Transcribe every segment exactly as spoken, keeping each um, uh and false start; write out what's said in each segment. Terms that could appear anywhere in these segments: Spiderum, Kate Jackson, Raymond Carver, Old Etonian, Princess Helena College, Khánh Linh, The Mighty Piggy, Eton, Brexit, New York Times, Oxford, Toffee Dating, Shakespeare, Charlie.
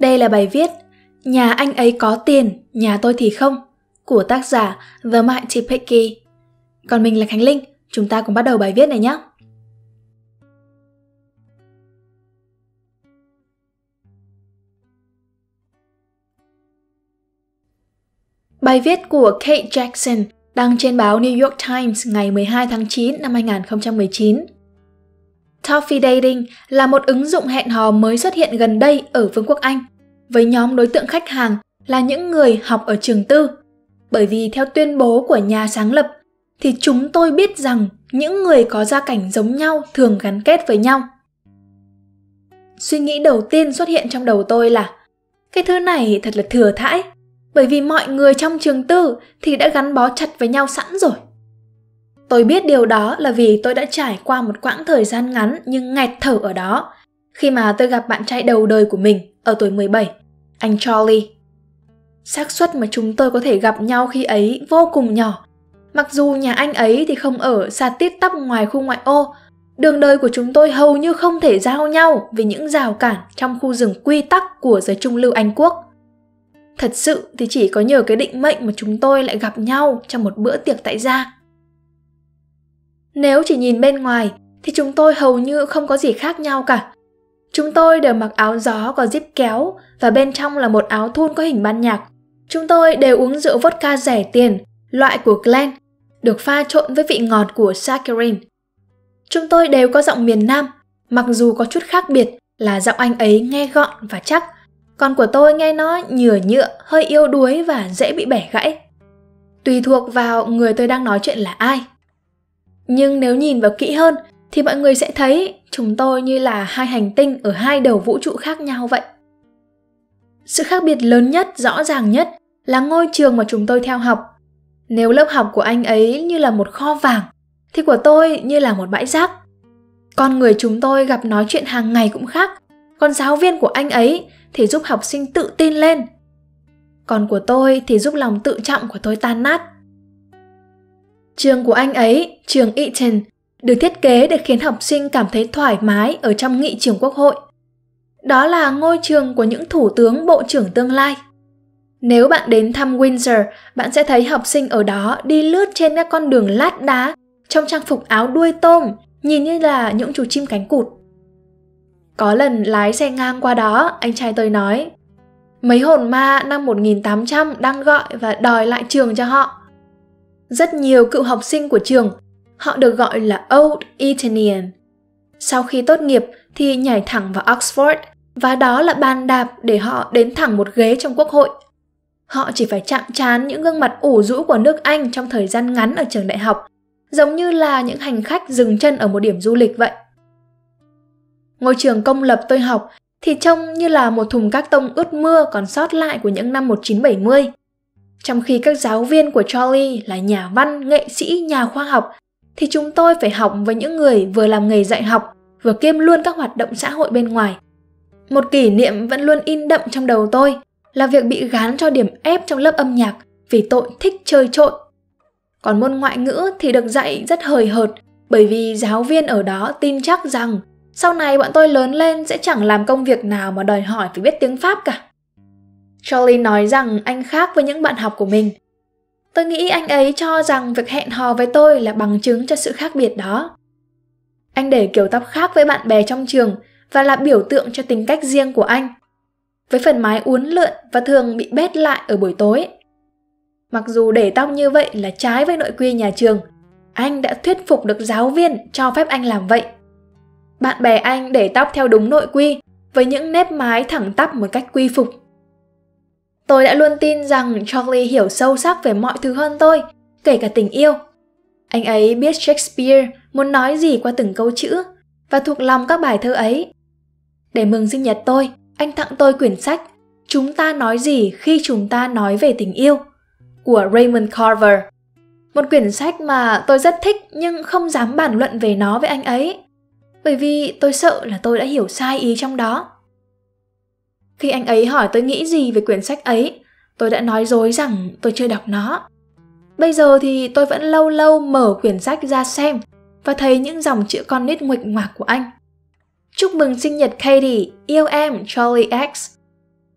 Đây là bài viết Nhà anh ấy có tiền, nhà tôi thì không của tác giả The Mighty Piggy. Còn mình là Khánh Linh, chúng ta cùng bắt đầu bài viết này nhé. Bài viết của Kate Jackson đăng trên báo New York Times ngày mười hai tháng chín năm hai nghìn không trăm mười chín. Toffee Dating là một ứng dụng hẹn hò mới xuất hiện gần đây ở Vương quốc Anh, với nhóm đối tượng khách hàng là những người học ở trường tư. Bởi vì theo tuyên bố của nhà sáng lập, thì chúng tôi biết rằng những người có gia cảnh giống nhau thường gắn kết với nhau. Suy nghĩ đầu tiên xuất hiện trong đầu tôi là cái thứ này thật là thừa thãi, bởi vì mọi người trong trường tư thì đã gắn bó chặt với nhau sẵn rồi. Tôi biết điều đó là vì tôi đã trải qua một quãng thời gian ngắn nhưng nghẹt thở ở đó, khi mà tôi gặp bạn trai đầu đời của mình ở tuổi mười bảy, anh Charlie. Xác suất mà chúng tôi có thể gặp nhau khi ấy vô cùng nhỏ. Mặc dù nhà anh ấy thì không ở xa tít tắp ngoài khu ngoại ô, đường đời của chúng tôi hầu như không thể giao nhau vì những rào cản trong khu rừng quy tắc của giới trung lưu Anh Quốc. Thật sự thì chỉ có nhờ cái định mệnh mà chúng tôi lại gặp nhau trong một bữa tiệc tại gia. Nếu chỉ nhìn bên ngoài thì chúng tôi hầu như không có gì khác nhau cả. Chúng tôi đều mặc áo gió có zip kéo và bên trong là một áo thun có hình ban nhạc. Chúng tôi đều uống rượu vodka rẻ tiền, loại của Glen, được pha trộn với vị ngọt của saccharin. Chúng tôi đều có giọng miền Nam, mặc dù có chút khác biệt là giọng anh ấy nghe gọn và chắc, còn của tôi nghe nó nhựa nhựa, hơi yếu đuối và dễ bị bẻ gãy. Tùy thuộc vào người tôi đang nói chuyện là ai. Nhưng nếu nhìn vào kỹ hơn thì mọi người sẽ thấy chúng tôi như là hai hành tinh ở hai đầu vũ trụ khác nhau vậy. Sự khác biệt lớn nhất, rõ ràng nhất là ngôi trường mà chúng tôi theo học. Nếu lớp học của anh ấy như là một kho vàng, thì của tôi như là một bãi rác. Con người chúng tôi gặp nói chuyện hàng ngày cũng khác, còn giáo viên của anh ấy thì giúp học sinh tự tin lên. Còn của tôi thì giúp lòng tự trọng của tôi tan nát. Trường của anh ấy, trường Eton, được thiết kế để khiến học sinh cảm thấy thoải mái ở trong nghị trường quốc hội. Đó là ngôi trường của những thủ tướng, bộ trưởng tương lai. Nếu bạn đến thăm Windsor, bạn sẽ thấy học sinh ở đó đi lướt trên các con đường lát đá trong trang phục áo đuôi tôm, nhìn như là những chú chim cánh cụt. Có lần lái xe ngang qua đó, anh trai tôi nói, mấy hồn ma năm một nghìn tám trăm đang gọi và đòi lại trường cho họ. Rất nhiều cựu học sinh của trường, họ được gọi là Old Etonian. Sau khi tốt nghiệp thì nhảy thẳng vào Oxford, và đó là bàn đạp để họ đến thẳng một ghế trong quốc hội. Họ chỉ phải chạm trán những gương mặt ủ rũ của nước Anh trong thời gian ngắn ở trường đại học, giống như là những hành khách dừng chân ở một điểm du lịch vậy. Ngôi trường công lập tôi học thì trông như là một thùng các tông ướt mưa còn sót lại của những năm một nghìn chín trăm bảy mươi. Trong khi các giáo viên của Charlie là nhà văn, nghệ sĩ, nhà khoa học, thì chúng tôi phải học với những người vừa làm nghề dạy học, vừa kiêm luôn các hoạt động xã hội bên ngoài. Một kỷ niệm vẫn luôn in đậm trong đầu tôi là việc bị gán cho điểm F trong lớp âm nhạc vì tội thích chơi trội. Còn môn ngoại ngữ thì được dạy rất hời hợt, bởi vì giáo viên ở đó tin chắc rằng sau này bọn tôi lớn lên sẽ chẳng làm công việc nào mà đòi hỏi phải biết tiếng Pháp cả. Charlie nói rằng anh khác với những bạn học của mình. Tôi nghĩ anh ấy cho rằng việc hẹn hò với tôi là bằng chứng cho sự khác biệt đó. Anh để kiểu tóc khác với bạn bè trong trường và là biểu tượng cho tính cách riêng của anh, với phần mái uốn lượn và thường bị bết lại ở buổi tối. Mặc dù để tóc như vậy là trái với nội quy nhà trường, anh đã thuyết phục được giáo viên cho phép anh làm vậy. Bạn bè anh để tóc theo đúng nội quy, với những nếp mái thẳng tắp một cách quy phục. Tôi đã luôn tin rằng Charlie hiểu sâu sắc về mọi thứ hơn tôi, kể cả tình yêu. Anh ấy biết Shakespeare muốn nói gì qua từng câu chữ và thuộc lòng các bài thơ ấy. Để mừng sinh nhật tôi, anh tặng tôi quyển sách Chúng ta nói gì khi chúng ta nói về tình yêu của Raymond Carver. Một quyển sách mà tôi rất thích nhưng không dám bàn luận về nó với anh ấy, bởi vì tôi sợ là tôi đã hiểu sai ý trong đó. Khi anh ấy hỏi tôi nghĩ gì về quyển sách ấy, tôi đã nói dối rằng tôi chưa đọc nó. Bây giờ thì tôi vẫn lâu lâu mở quyển sách ra xem và thấy những dòng chữ con nít nguệch ngoạc của anh. Chúc mừng sinh nhật Katie, yêu em Charlie X.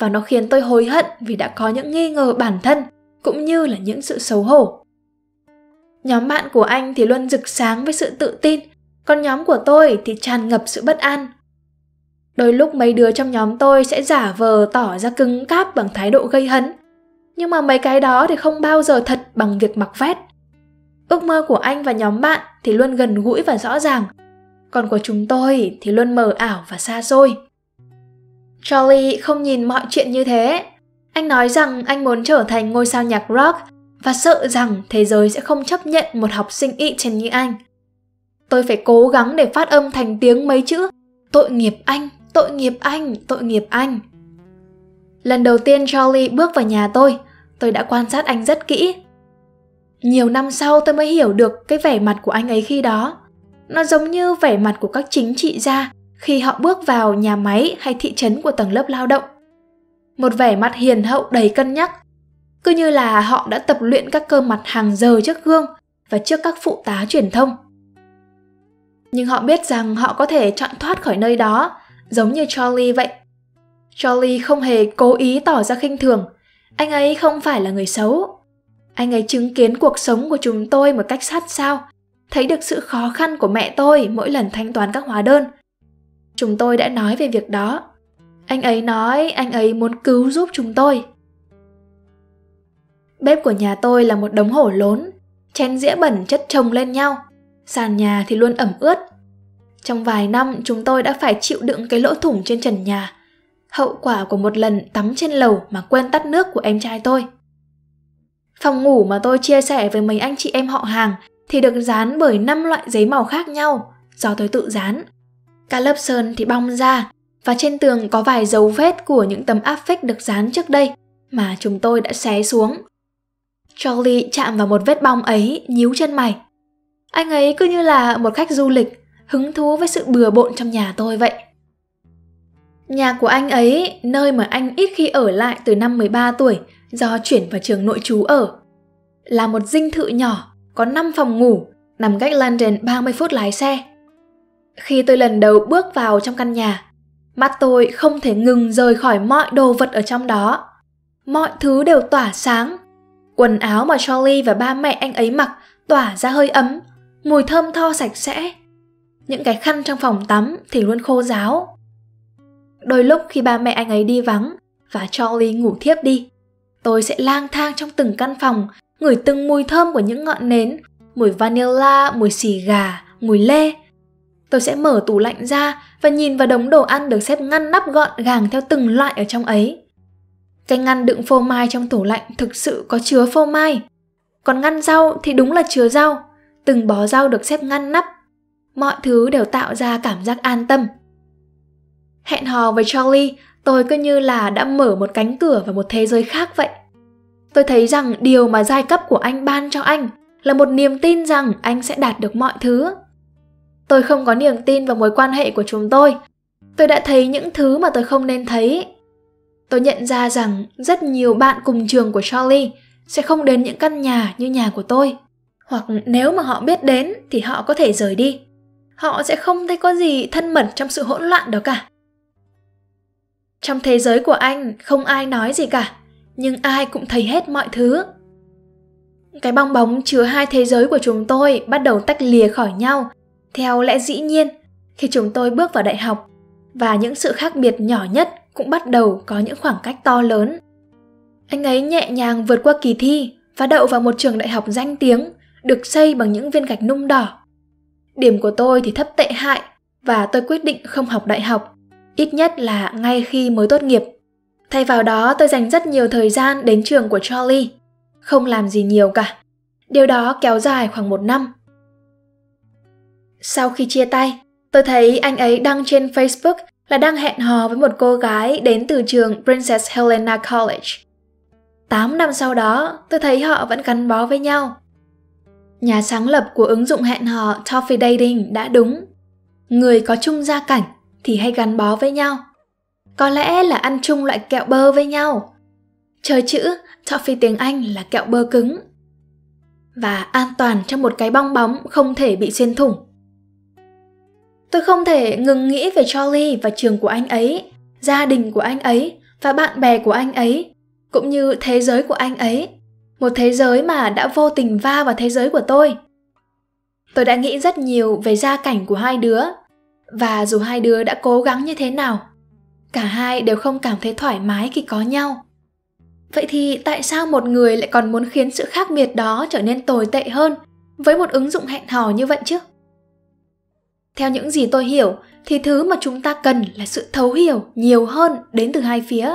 và nó khiến tôi hối hận vì đã có những nghi ngờ bản thân cũng như là những sự xấu hổ. Nhóm bạn của anh thì luôn rực sáng với sự tự tin, còn nhóm của tôi thì tràn ngập sự bất an. Đôi lúc mấy đứa trong nhóm tôi sẽ giả vờ tỏ ra cứng cáp bằng thái độ gây hấn, nhưng mà mấy cái đó thì không bao giờ thật bằng việc mặc vét. Ước mơ của anh và nhóm bạn thì luôn gần gũi và rõ ràng, còn của chúng tôi thì luôn mờ ảo và xa xôi. Charlie không nhìn mọi chuyện như thế. Anh nói rằng anh muốn trở thành ngôi sao nhạc rock và sợ rằng thế giới sẽ không chấp nhận một học sinh Eton như anh. Tôi phải cố gắng để phát âm thành tiếng mấy chữ tội nghiệp anh, tội nghiệp anh, tội nghiệp anh. Lần đầu tiên Charlie bước vào nhà tôi, tôi đã quan sát anh rất kỹ. Nhiều năm sau tôi mới hiểu được cái vẻ mặt của anh ấy khi đó. Nó giống như vẻ mặt của các chính trị gia khi họ bước vào nhà máy hay thị trấn của tầng lớp lao động. Một vẻ mặt hiền hậu đầy cân nhắc, cứ như là họ đã tập luyện các cơ mặt hàng giờ trước gương và trước các phụ tá truyền thông. Nhưng họ biết rằng họ có thể chọn thoát khỏi nơi đó, giống như Charlie vậy. Charlie không hề cố ý tỏ ra khinh thường, anh ấy không phải là người xấu. Anh ấy chứng kiến cuộc sống của chúng tôi một cách sát sao, thấy được sự khó khăn của mẹ tôi mỗi lần thanh toán các hóa đơn. Chúng tôi đã nói về việc đó. Anh ấy nói anh ấy muốn cứu giúp chúng tôi. Bếp của nhà tôi là một đống hổ lốn, chén dĩa bẩn chất chồng lên nhau, sàn nhà thì luôn ẩm ướt. Trong vài năm chúng tôi đã phải chịu đựng cái lỗ thủng trên trần nhà, hậu quả của một lần tắm trên lầu mà quên tắt nước của em trai tôi. Phòng ngủ mà tôi chia sẻ với mấy anh chị em họ hàng thì được dán bởi năm loại giấy màu khác nhau do tôi tự dán. Cả lớp sơn thì bong ra và trên tường có vài dấu vết của những tấm áp phích được dán trước đây mà chúng tôi đã xé xuống. Charlie chạm vào một vết bong ấy, nhíu chân mày. Anh ấy cứ như là một khách du lịch, hứng thú với sự bừa bộn trong nhà tôi vậy. Nhà của anh ấy, nơi mà anh ít khi ở lại từ năm mười ba tuổi do chuyển vào trường nội trú ở, là một dinh thự nhỏ, có năm phòng ngủ, nằm cách London ba mươi phút lái xe. Khi tôi lần đầu bước vào trong căn nhà, mắt tôi không thể ngừng rời khỏi mọi đồ vật ở trong đó. Mọi thứ đều tỏa sáng. Quần áo mà Charlie và ba mẹ anh ấy mặc tỏa ra hơi ấm, mùi thơm tho sạch sẽ. Những cái khăn trong phòng tắm thì luôn khô ráo. Đôi lúc khi ba mẹ anh ấy đi vắng và Charlie ngủ thiếp đi, tôi sẽ lang thang trong từng căn phòng, ngửi từng mùi thơm của những ngọn nến, mùi vanilla, mùi xì gà, mùi lê. Tôi sẽ mở tủ lạnh ra và nhìn vào đống đồ ăn được xếp ngăn nắp gọn gàng theo từng loại ở trong ấy. Cái ngăn đựng phô mai trong tủ lạnh thực sự có chứa phô mai. Còn ngăn rau thì đúng là chứa rau, từng bó rau được xếp ngăn nắp. Mọi thứ đều tạo ra cảm giác an tâm. Hẹn hò với Charlie, tôi cứ như là đã mở một cánh cửa vào một thế giới khác vậy. Tôi thấy rằng điều mà giai cấp của anh ban cho anh là một niềm tin rằng anh sẽ đạt được mọi thứ. Tôi không có niềm tin vào mối quan hệ của chúng tôi. Tôi đã thấy những thứ mà tôi không nên thấy. Tôi nhận ra rằng rất nhiều bạn cùng trường của Charlie sẽ không đến những căn nhà như nhà của tôi. Hoặc nếu mà họ biết đến thì họ có thể rời đi. Họ sẽ không thấy có gì thân mật trong sự hỗn loạn đó cả. Trong thế giới của anh không ai nói gì cả, nhưng ai cũng thấy hết mọi thứ. Cái bong bóng chứa hai thế giới của chúng tôi bắt đầu tách lìa khỏi nhau, theo lẽ dĩ nhiên, khi chúng tôi bước vào đại học, và những sự khác biệt nhỏ nhất cũng bắt đầu có những khoảng cách to lớn. Anh ấy nhẹ nhàng vượt qua kỳ thi và đậu vào một trường đại học danh tiếng, được xây bằng những viên gạch nung đỏ. Điểm của tôi thì thấp tệ hại và tôi quyết định không học đại học, ít nhất là ngay khi mới tốt nghiệp. Thay vào đó, tôi dành rất nhiều thời gian đến trường của Charlie, không làm gì nhiều cả. Điều đó kéo dài khoảng một năm. Sau khi chia tay, tôi thấy anh ấy đăng trên Facebook là đang hẹn hò với một cô gái đến từ trường Princess Helena College. tám năm sau đó, tôi thấy họ vẫn gắn bó với nhau. Nhà sáng lập của ứng dụng hẹn hò Toffee Dating đã đúng. Người có chung gia cảnh thì hay gắn bó với nhau. Có lẽ là ăn chung loại kẹo bơ với nhau. Chơi chữ, Toffee tiếng Anh là kẹo bơ cứng. Và an toàn trong một cái bong bóng không thể bị xuyên thủng. Tôi không thể ngừng nghĩ về Charlie và trường của anh ấy, gia đình của anh ấy, và bạn bè của anh ấy, cũng như thế giới của anh ấy, một thế giới mà đã vô tình va vào thế giới của tôi. Tôi đã nghĩ rất nhiều về gia cảnh của hai đứa, và dù hai đứa đã cố gắng như thế nào, cả hai đều không cảm thấy thoải mái khi có nhau. Vậy thì tại sao một người lại còn muốn khiến sự khác biệt đó trở nên tồi tệ hơn với một ứng dụng hẹn hò như vậy chứ? Theo những gì tôi hiểu, thì thứ mà chúng ta cần là sự thấu hiểu nhiều hơn đến từ hai phía.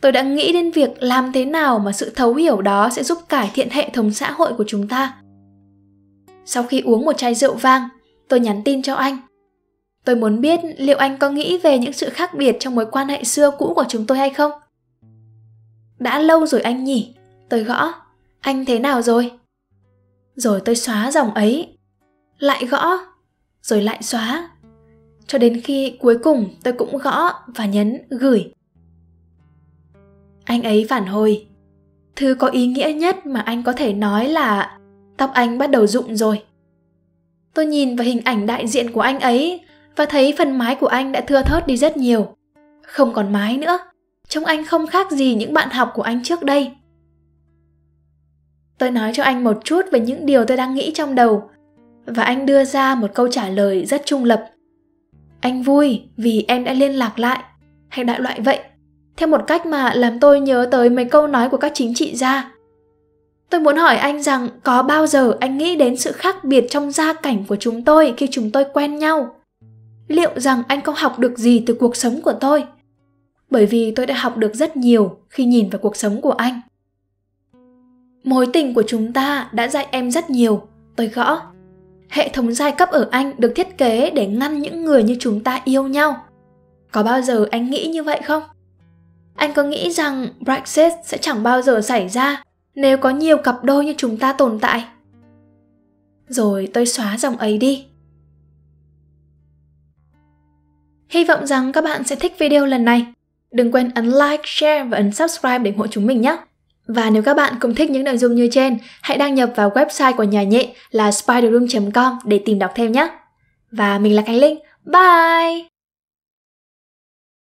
Tôi đã nghĩ đến việc làm thế nào mà sự thấu hiểu đó sẽ giúp cải thiện hệ thống xã hội của chúng ta. Sau khi uống một chai rượu vang, tôi nhắn tin cho anh. Tôi muốn biết liệu anh có nghĩ về những sự khác biệt trong mối quan hệ xưa cũ của chúng tôi hay không? Đã lâu rồi anh nhỉ? Tôi gõ. Anh thế nào rồi? Rồi tôi xóa dòng ấy. Lại gõ. Rồi lại xóa. Cho đến khi cuối cùng tôi cũng gõ và nhấn gửi. Anh ấy phản hồi. Thứ có ý nghĩa nhất mà anh có thể nói là tóc anh bắt đầu rụng rồi. Tôi nhìn vào hình ảnh đại diện của anh ấy và thấy phần mái của anh đã thưa thớt đi rất nhiều. Không còn mái nữa. Trông anh không khác gì những bạn học của anh trước đây. Tôi nói cho anh một chút về những điều tôi đang nghĩ trong đầu, và anh đưa ra một câu trả lời rất trung lập. Anh vui vì em đã liên lạc lại, hay đại loại vậy, theo một cách mà làm tôi nhớ tới mấy câu nói của các chính trị gia. Tôi muốn hỏi anh rằng có bao giờ anh nghĩ đến sự khác biệt trong gia cảnh của chúng tôi khi chúng tôi quen nhau? Liệu rằng anh có học được gì từ cuộc sống của tôi? Bởi vì tôi đã học được rất nhiều khi nhìn vào cuộc sống của anh. Mối tình của chúng ta đã dạy em rất nhiều, tôi gõ. Hệ thống giai cấp ở Anh được thiết kế để ngăn những người như chúng ta yêu nhau. Có bao giờ anh nghĩ như vậy không? Anh có nghĩ rằng Brexit sẽ chẳng bao giờ xảy ra nếu có nhiều cặp đôi như chúng ta tồn tại? Rồi tôi xóa dòng ấy đi. Hy vọng rằng các bạn sẽ thích video lần này. Đừng quên ấn like, share và ấn subscribe để ủng hộ chúng mình nhé. Và nếu các bạn cũng thích những nội dung như trên, hãy đăng nhập vào website của nhà nhện là spiderum chấm com để tìm đọc thêm nhé. Và mình là Khánh Linh. Bye!